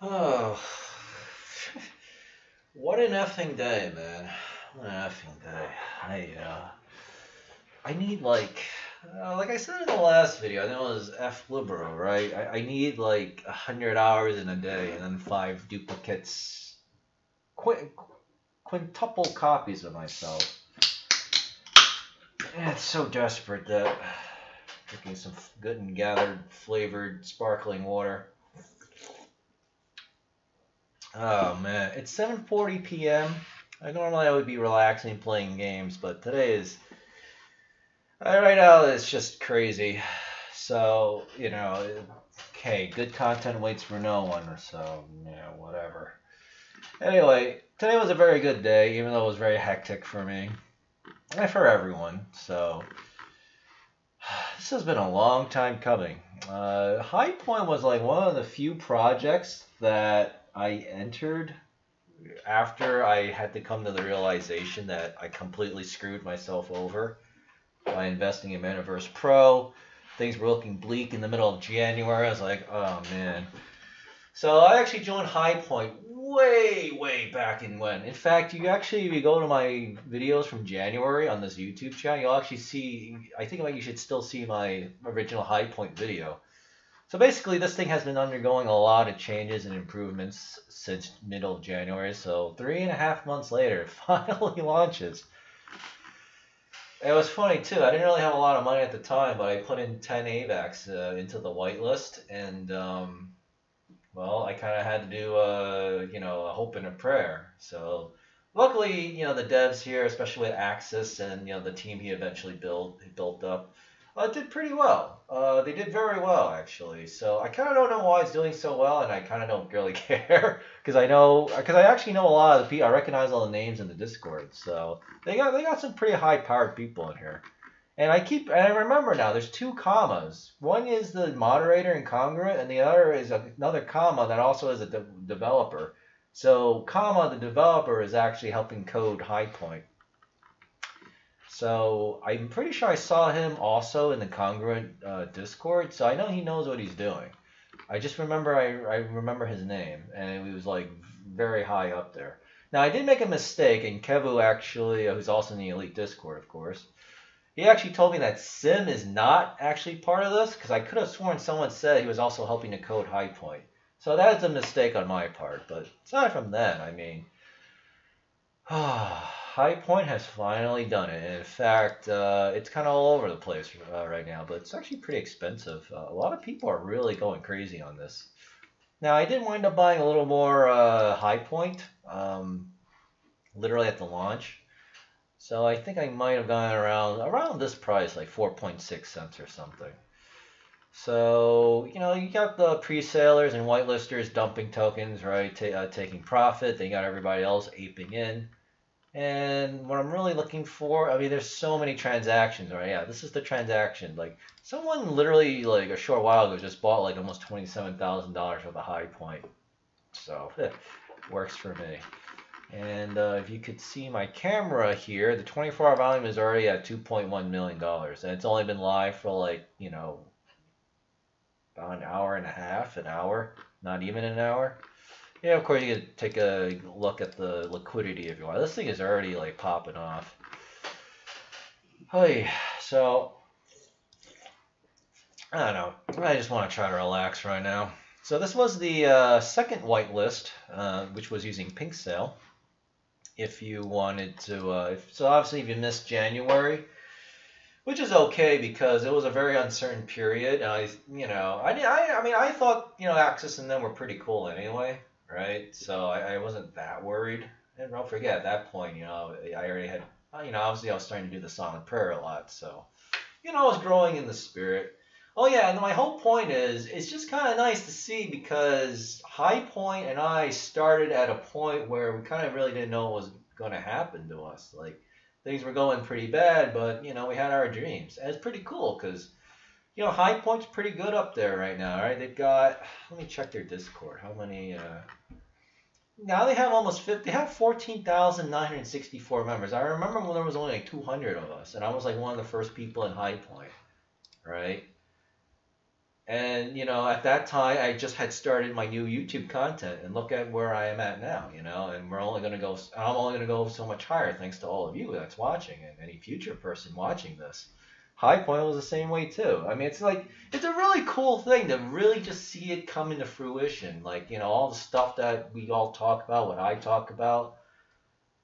Oh, what an effing day, man. What an effing day. I need, like I said in the last video, I know it was F Libero, right? I need like 100 hours in a day and then 5 duplicates, quintuple copies of myself. Yeah, it's so desperate that drinking some good and gathered flavored sparkling water. Oh man, it's 7:40 p.m. I normally would be relaxing playing games, but today is right now it's just crazy. So, you know, okay, good content waits for no one, or so, you know, whatever. Anyway, today was a very good day, even though it was very hectic for me and for everyone. So this has been a long time coming. High Point was like one of the few projects that I entered after I had to come to the realization that I completely screwed myself over by investing in Metaverse Pro. Things were looking bleak in the middle of January. I was like, oh man. So I actually joined High Point way back in when. In fact, you actually, if you go to my videos from January on this YouTube channel, you'll actually see, I think you should still see my original High Point video. So basically, this thing has been undergoing a lot of changes and improvements since middle of January. So 3.5 months later, it finally launches. It was funny too. I didn't really have a lot of money at the time, but I put in 10 AVAX into the whitelist, and well, I kind of had to do you know, a hope and a prayer. So luckily, you know, the devs here, especially with Axis and, you know, the team he eventually built up, did pretty well. They did very well, actually. So I kind of don't know why it's doing so well, and I kind of don't really care because I actually know a lot of the people. I recognize all the names in the Discord, so they got some pretty high-powered people in here. And I remember now, there's two commas. One is the moderator and congruent, and the other is another comma that also is a developer. So comma, the developer, is actually helping code High Point. So I'm pretty sure I saw him also in the congruent Discord, so I know he knows what he's doing. I just remember, I remember his name, and he was like very high up there. Now I did make a mistake, and Kevoo actually, who's also in the Elite Discord, of course, he actually told me that Sim is not actually part of this, because I could have sworn someone said he was also helping to code High Point. So that is a mistake on my part, but aside from that, I mean, High Point has finally done it. In fact, it's kind of all over the place right now, but it's actually pretty expensive. A lot of people are really going crazy on this. Now, I did wind up buying a little more High Point, literally at the launch. So I think I might have gone around this price, like 4.6 cents or something. So, you know, you got the pre-sailers and whitelisters dumping tokens, right, taking profit. Then you got everybody else aping in. And what I'm really looking for, I mean, there's so many transactions, right? Yeah, this is the transaction. Like, someone literally, like, a short while ago just bought, like, almost $27,000 for the High Point. So, works for me. And if you could see my camera here, the 24-hour volume is already at $2.1 million. And it's only been live for, like, you know, about an hour and a half, an hour, not even an hour. Yeah, of course, you can take a look at the liquidity if you want. This thing is already, like, popping off. Hey, so, I don't know. I just want to try to relax right now. So this was the second whitelist, which was using Pink Sale. If you wanted to, so obviously if you missed January, which is okay because it was a very uncertain period, and I mean I thought, you know, Axis and them were pretty cool anyway, right? So I wasn't that worried, and don't forget at that point, you know, I already had, you know, obviously I was starting to do the silent prayer a lot, so, you know, I was growing in the spirit. Oh yeah, and my whole point is, it's just kind of nice to see because High Point and I started at a point where we kind of really didn't know what was going to happen to us. Like, things were going pretty bad, but, you know, we had our dreams. And it's pretty cool because, you know, High Point's pretty good up there right now, right? They've got, let me check their Discord, how many, now they have almost 50, they have 14,964 members. I remember when there was only like 200 of us, and I was like one of the first people in High Point, right? And, you know, at that time, I just had started my new YouTube content, and look at where I am at now, you know, and we're only going to go, I'm only going to go so much higher thanks to all of you that's watching and any future person watching this. High Point was the same way too. I mean, it's like, it's a really cool thing to really just see it come into fruition. Like, you know, all the stuff that we all talk about, what I talk about,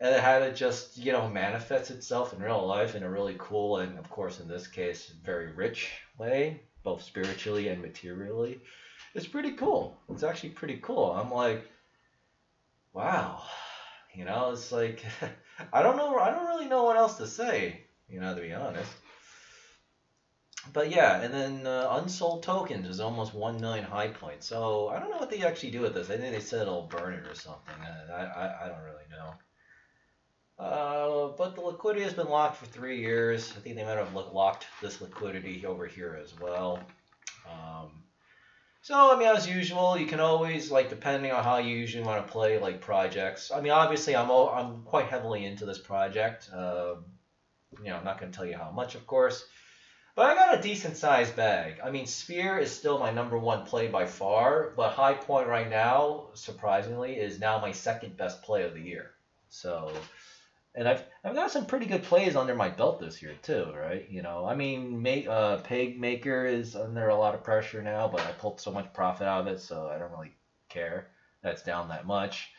and how it just, you know, manifests itself in real life in a really cool and, of course, in this case, very rich way, both spiritually and materially. It's pretty cool. It's actually pretty cool. I'm like, wow, you know, it's like, I don't know. I don't really know what else to say, you know, to be honest. But yeah, and then unsold tokens is almost 1 million high points. So I don't know what they actually do with this. I think they said it'll burn it or something. I don't really know. But the liquidity has been locked for 3 years. I think they might have locked this liquidity over here as well. So, I mean, as usual, you can always, like, depending on how you usually want to play, like, projects. I mean, obviously, I'm quite heavily into this project. You know, I'm not going to tell you how much, of course. But I got a decent-sized bag. I mean, Sphere is still my #1 play by far. But High Point right now, surprisingly, is now my second-best play of the year. So... And I've got some pretty good plays under my belt this year too, right? You know, I mean, Pig Maker is under a lot of pressure now, but I pulled so much profit out of it, so I don't really care. That's down that much.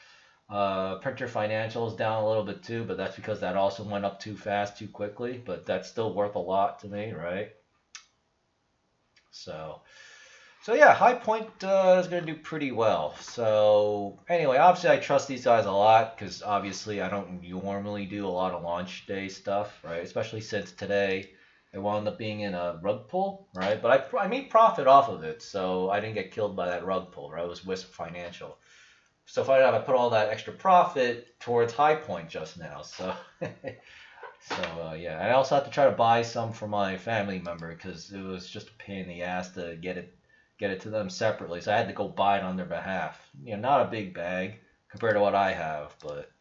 Printer Financial is down a little bit too, but that's because that also went up too fast, too quickly. But that's still worth a lot to me, right? So yeah, High Point is going to do pretty well. So anyway, obviously I trust these guys a lot because obviously I don't normally do a lot of launch day stuff, right? Especially since today I wound up being in a rug pull, right? But I made profit off of it, so I didn't get killed by that rug pull, right? It was Wisp Financial. So if I put all that extra profit towards High Point just now, so... So, yeah, I also had to try to buy some for my family member because it was just a pain in the ass to get it to them separately, so I had to go buy it on their behalf. You know, not a big bag compared to what I have, but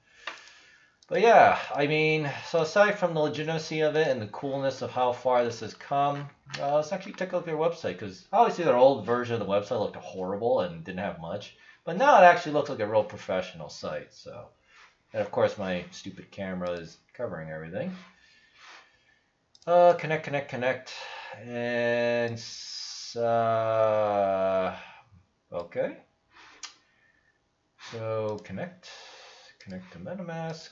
yeah, I mean, so aside from the legitimacy of it and the coolness of how far this has come, let's actually take a look at their website, because obviously their old version of the website looked horrible and didn't have much, but now it actually looks like a real professional site, so. And of course my stupid camera is covering everything. Connect, and... okay, so connect to MetaMask,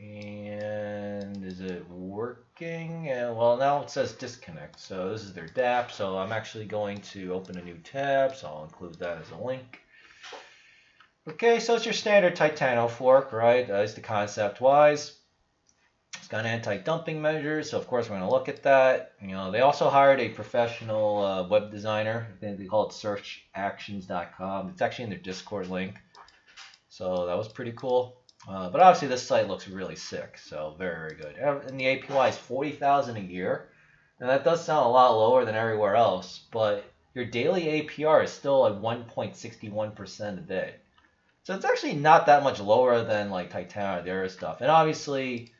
and is it working? Well, now it says disconnect, so this is their dApp, so I'm actually going to open a new tab, so I'll include that as a link. Okay, so it's your standard Titano fork, right? That is the concept-wise. It's got anti-dumping measures, so of course we're going to look at that. You know, they also hired a professional web designer. I think they call it searchactions.com. It's actually in their Discord link, so that was pretty cool. But obviously this site looks really sick, so very, very good. And the APY is $40,000 a year, and that does sound a lot lower than everywhere else, but your daily APR is still at 1.61% a day. So it's actually not that much lower than like Titano or the other stuff, and obviously...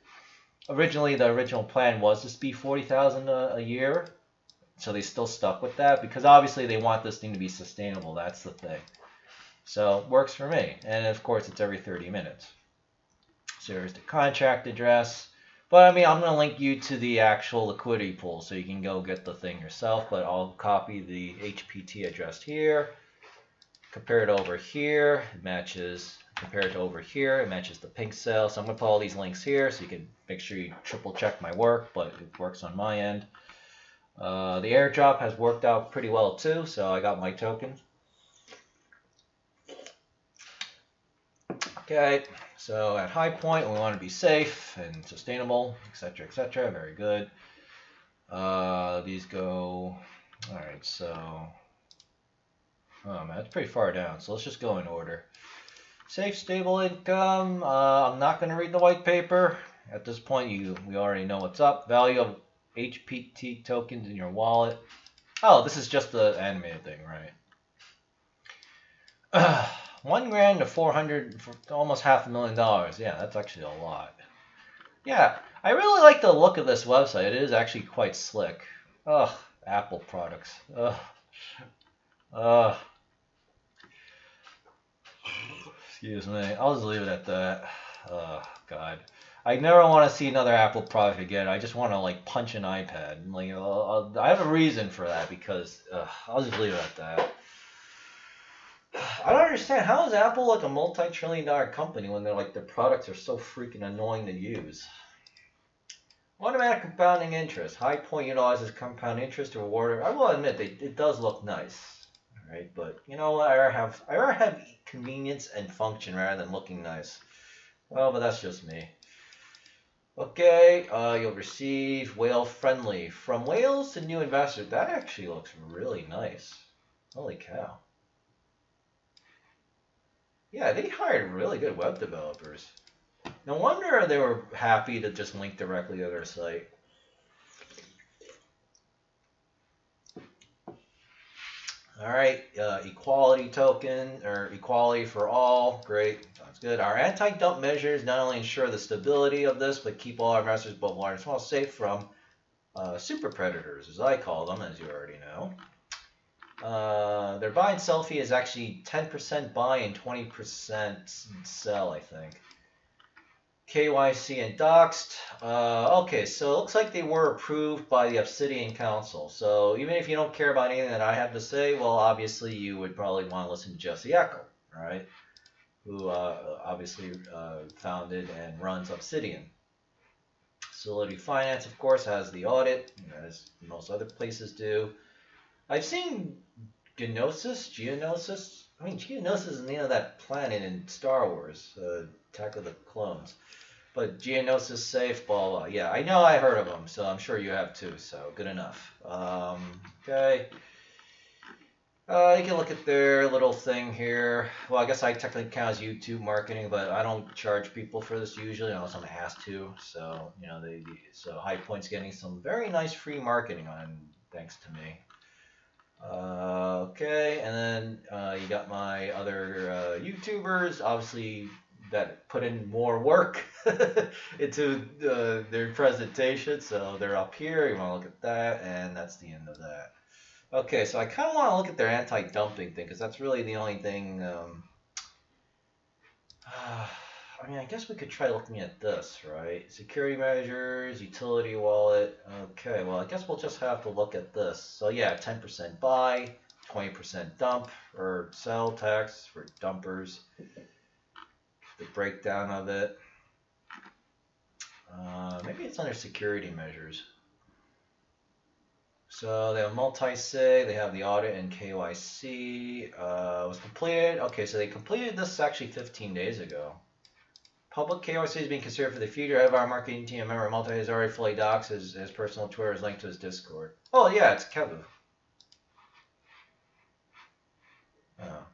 Originally, the original plan was to be $40,000 a year, so they still stuck with that because obviously they want this thing to be sustainable. That's the thing. So it works for me, and of course it's every 30 minutes. So here's the contract address, but I mean I'm gonna link you to the actual liquidity pool so you can go get the thing yourself. But I'll copy the HPT address here, compare it over here, it matches. Compare it to over here, it matches the pink cell. So I'm going to put all these links here so you can make sure you triple check my work, but it works on my end. The airdrop has worked out pretty well too, so I got my token. Okay, so at High Point, we want to be safe and sustainable, etc., etc. Very good. These go, all right, so, oh man, that's pretty far down, so let's just go in order. Safe, stable income. I'm not going to read the white paper. At this point, we already know what's up. Value of HPT tokens in your wallet. Oh, this is just the animated thing, right? $1,000 to 400, for almost $500,000. Yeah, that's actually a lot. Yeah, I really like the look of this website. It is actually quite slick. Ugh, Apple products. Ugh, Excuse me. I'll just leave it at that. Oh, God. I never want to see another Apple product again. I just want to, like, punch an iPad. Like, I have a reason for that because I'll just leave it at that. I don't understand. How is Apple, like, a multi-trillion-dollar company when they're, like, their products are so freaking annoying to use? Automatic compounding interest. High Point utilizes compound interest reward. I will admit, it does look nice. All right, but, you know, I have convenience and function rather than looking nice. Well, but that's just me. Okay, you'll receive Whale Friendly. From whales to new investors. That actually looks really nice. Holy cow. Yeah, they hired really good web developers. No wonder they were happy to just link directly to their site. All right, equality token, or equality for all. Great, sounds good. Our anti-dump measures not only ensure the stability of this, but keep all our investors, both large and small, safe from super predators, as I call them, as you already know. Their buy and sell fee is actually 10% buy and 20% sell, I think. KYC and doxed. Okay, so it looks like they were approved by the Obsidian Council. So even if you don't care about anything that I have to say, well, obviously you would probably want to listen to Jesse Eckel, right? Who obviously founded and runs Obsidian. Solidity Finance, of course, has the audit, as most other places do. I've seen Geonosis. I mean, Geonosis is the name of that planet in Star Wars, Attack of the Clones. But Geonosis safe, blah, blah. Yeah, I know I heard of them, so I'm sure you have too, so good enough. Okay. You can look at their little thing here. Well, I guess I technically count as YouTube marketing, but I don't charge people for this usually unless I'm asked to. So, you know, so High Point's getting some very nice free marketing on, thanks to me. Okay, and then you got my other YouTubers, obviously, that put in more work into their presentation, so they're up here. You want to look at that, and that's the end of that. Okay, so I kind of want to look at their anti-dumping thing, because that's really the only thing. I mean, I guess we could try looking at this, right? Security measures, utility wallet. Okay, well, I guess we'll just have to look at this. So, yeah, 10% buy, 20% dump, or sell tax for dumpers. The breakdown of it. Maybe it's under security measures. So they have multi-sig, they have the audit and KYC. Was completed. Okay, so they completed this actually 15 days ago. Public KYC is being considered for the future. I have our marketing team member Multi has already fully doxed his personal Twitter is linked to his Discord. Oh yeah, it's Kevoo. Oh.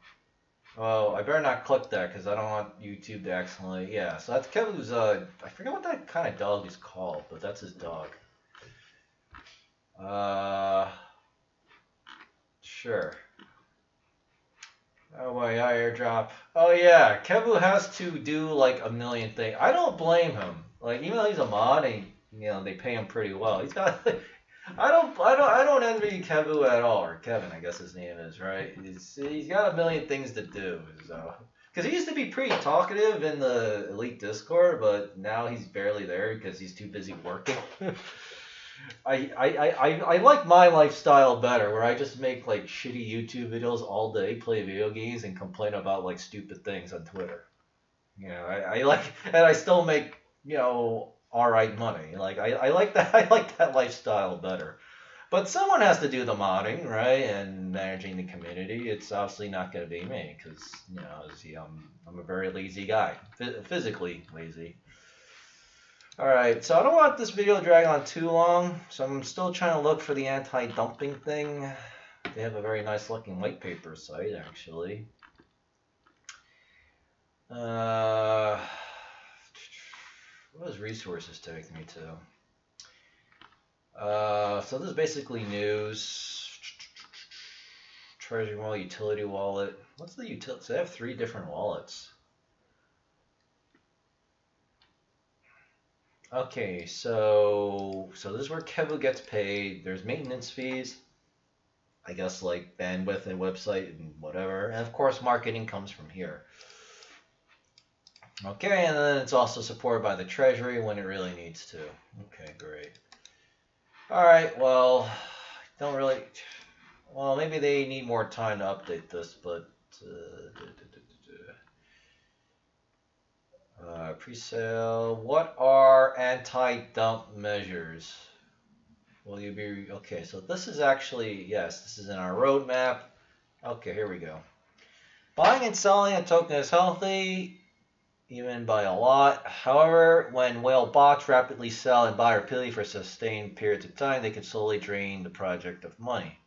Well, I better not click that because I don't want YouTube to accidentally. Yeah, so that's Kevoo's. I forget what that kind of dog is called, but that's his dog. Sure. Oh, my airdrop. Oh, yeah. Kevoo has to do, like, a million things. I don't blame him. Like, even though he's a mod, and, you know, they pay him pretty well. He's got, like, I don't envy Kevoo at all, or Kevin, I guess his name is, right? He's got a million things to do, so. Because he used to be pretty talkative in the Elite Discord, but now he's barely there because he's too busy working. I like my lifestyle better, where I just make, like, shitty YouTube videos all day, play video games, and complain about, like, stupid things on Twitter. You know, I like, and I still make, you know, all right money. Like, I like that lifestyle better. But someone has to do the modding, right, and managing the community. It's obviously not going to be me, because, you know, see, I'm a very lazy guy, physically lazy. Alright, so I don't want this video to drag on too long, so I'm still trying to look for the anti-dumping thing. They have a very nice looking white paper site, actually. What does resources take me to? So this is basically news. Treasury wallet, utility wallet. What's the utility? So they have three different wallets. Okay, so this is where Kevoo gets paid. There's maintenance fees. I guess, like bandwidth and website and whatever. And of course, marketing comes from here. Okay, and then it's also supported by the Treasury when it really needs to. Okay, great. All right, well, don't really... Well, maybe they need more time to update this, but... Pre-sale. What are anti-dump measures? Will you be... Okay, so this is actually... Yes, this is in our roadmap. Okay, here we go. Buying and selling a token is healthy... even by a lot. However, when whale bots rapidly sell and buy repeatedly for sustained periods of time, they can slowly drain the project of money.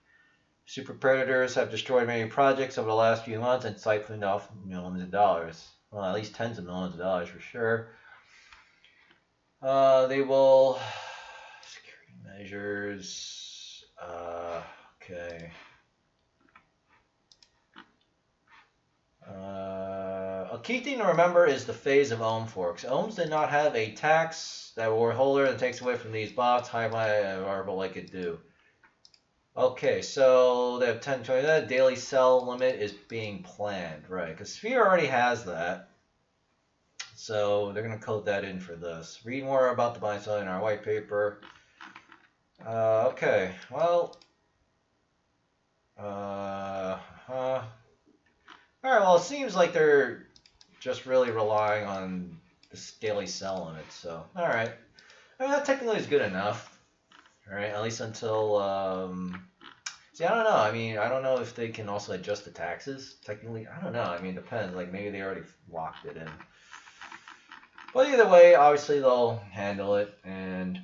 Super predators have destroyed many projects over the last few months and siphoned off millions of dollars. Well, at least tens of millions of dollars for sure. They will... Security measures... okay. A key thing to remember is the phase of ohm forks. Ohms did not have a tax that were holder and takes away from these bots. High marble like it do. Okay, so they have 10 20. That daily sell limit is being planned, right? Because Sphere already has that, so they're gonna code that in for this. Read more about the buy and sell in our white paper. Okay, well, all right, well, it seems like they're just really relying on this daily sell limit, so, all right. I mean, that technically is good enough, all right, at least until, see, I don't know. I mean, I don't know if they can also adjust the taxes, technically. I don't know. I mean, it depends. Like, maybe they already locked it in. But either way, obviously, they'll handle it, and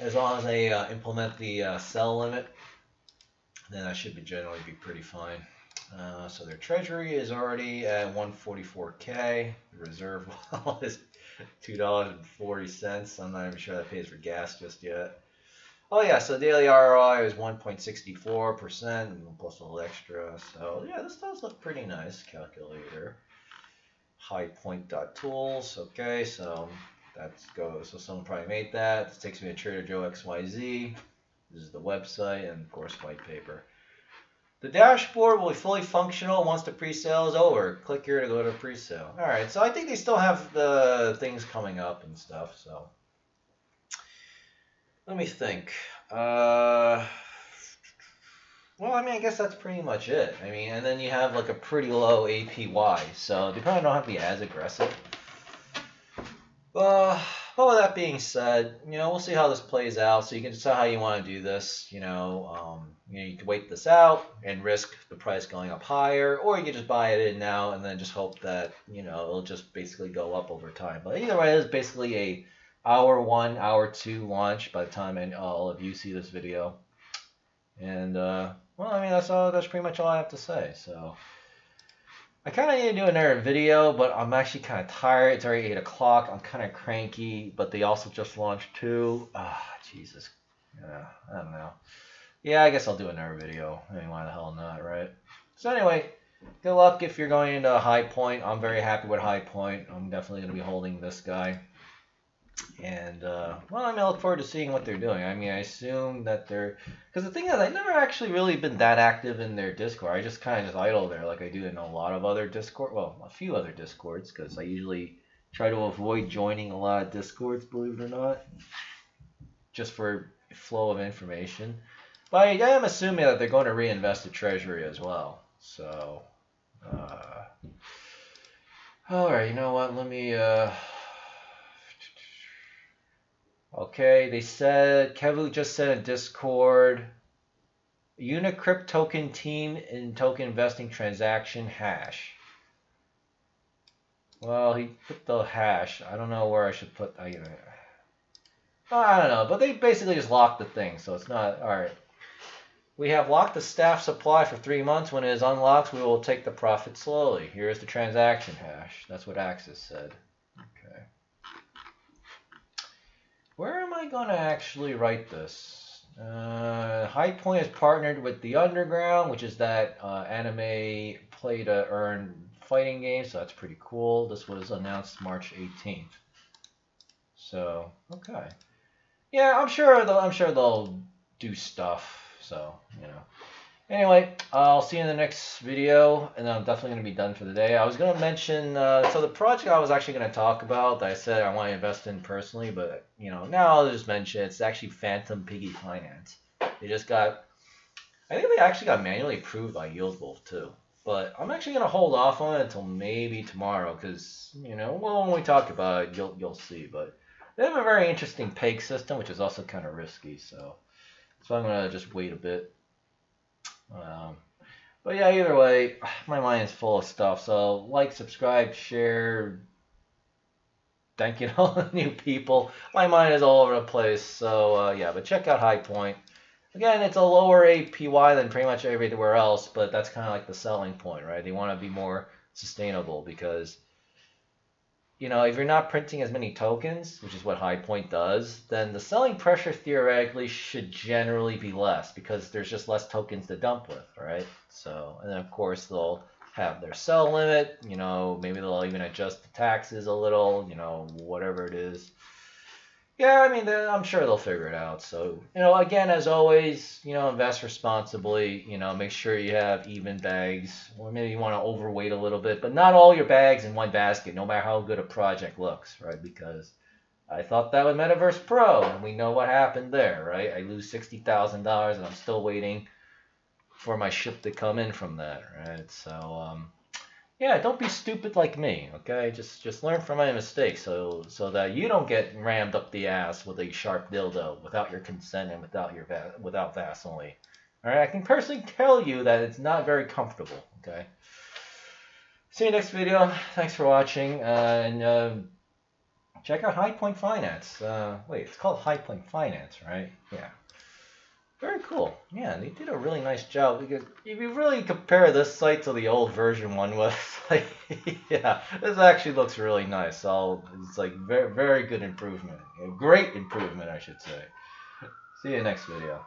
as long as they implement the sell limit, then that should be generally be pretty fine. So their treasury is already at 144K. The reserve wallet is $2.40. I'm not even sure that pays for gas just yet. Oh yeah, so daily ROI is 1.64% plus a little extra. So yeah, this does look pretty nice. Calculator. Highpoint.tools. Okay, so that's go. So someone probably made that. This takes me to Trader Joe XYZ. This is the website and, of course, white paper. The dashboard will be fully functional once the pre-sale is over. Click here to go to pre-sale. All right, so I think they still have the things coming up and stuff. So let me think. Well, I mean, I guess that's pretty much it. I mean, and then you have like a pretty low APY, so they probably don't have to be as aggressive. But with that being said, you know, we'll see how this plays out. So you can decide how you want to do this. You know, you can wait this out and risk the price going up higher, or you can just buy it in now and then just hope that, you know, it'll just basically go up over time. But either way, it's basically a hour 1, hour 2 launch by the time all of you see this video. And well, I mean, that's pretty much all I have to say. So I kind of need to do another video, but I'm actually kind of tired. It's already 8 o'clock. I'm kind of cranky, but they also just launched 2. Ah, Jesus. Yeah, I don't know. Yeah, I guess I'll do another video. I mean, why the hell not, right? So anyway, good luck if you're going into High Point. I'm very happy with High Point. I'm definitely going to be holding this guy. And, well, I mean, I look forward to seeing what they're doing. I mean, I assume that they're... Because the thing is, I've never actually really been that active in their Discord. I just kind of just idle there like I do in a lot of other Discord. Well, a few other Discords, because I usually try to avoid joining a lot of Discords, believe it or not. Just for flow of information. But I am assuming that they're going to reinvest the treasury as well. So, all right, you know what? Let me, Okay, they said, Kevoo just said in Discord, Unicrypt token team in token investing transaction hash. Well, he put the hash. I don't know where I should put, I don't know, but they basically just locked the thing, so it's not, all right. We have locked the staff supply for 3 months. When it is unlocked, we will take the profit slowly. Here is the transaction hash. That's what Axis said. Okay. Where am I going to actually write this? High Point is partnered with the Underground, which is that anime play-to-earn fighting game, so that's pretty cool. This was announced March 18th. So, okay. yeah, I'm sure they'll do stuff. So, you know. Anyway, I'll see you in the next video, and I'm definitely going to be done for the day. I was going to mention, so the project I was actually going to talk about that I said I want to invest in personally, but, you know, now I'll just mention it's actually Phantom Piggy Finance. They just got, I think they actually got manually approved by Yieldwolf too. But I'm actually going to hold off on it until maybe tomorrow because, you know, well, when we talk about it, you'll see. But they have a very interesting peg system, which is also kind of risky, so I'm going to just wait a bit. But yeah, either way, my mind is full of stuff. So like, subscribe, share. Thank you to all the new people. My mind is all over the place. So yeah, but check out High Point. Again, it's a lower APY than pretty much everywhere else, but that's kind of like the selling point, right? They want to be more sustainable because, you know, if you're not printing as many tokens, which is what High Point does, then the selling pressure theoretically should generally be less because there's just less tokens to dump with, right? So, and then of course they'll have their sell limit, you know, maybe they'll even adjust the taxes a little, you know, whatever it is. Yeah, I mean, I'm sure they'll figure it out. So, you know, again, as always, you know, invest responsibly. You know, make sure you have even bags. Or maybe you want to overweight a little bit, but not all your bags in one basket, no matter how good a project looks, right? Because I thought that with Metaverse Pro, and we know what happened there, right? I lose $60,000, and I'm still waiting for my ship to come in from that, right? So, yeah, don't be stupid like me, okay? Just learn from my mistakes so that you don't get rammed up the ass with a sharp dildo without your consent and without Vaseline. All right, I can personally tell you that it's not very comfortable, okay? See you next video. Thanks for watching, and check out High Point Finance. Wait, it's called High Point Finance, right? Yeah. Very cool. Yeah, they did a really nice job because if you really compare this site to the old version one was, like, yeah, this actually looks really nice. So it's like very, very good improvement. A great improvement, I should say. See you next video.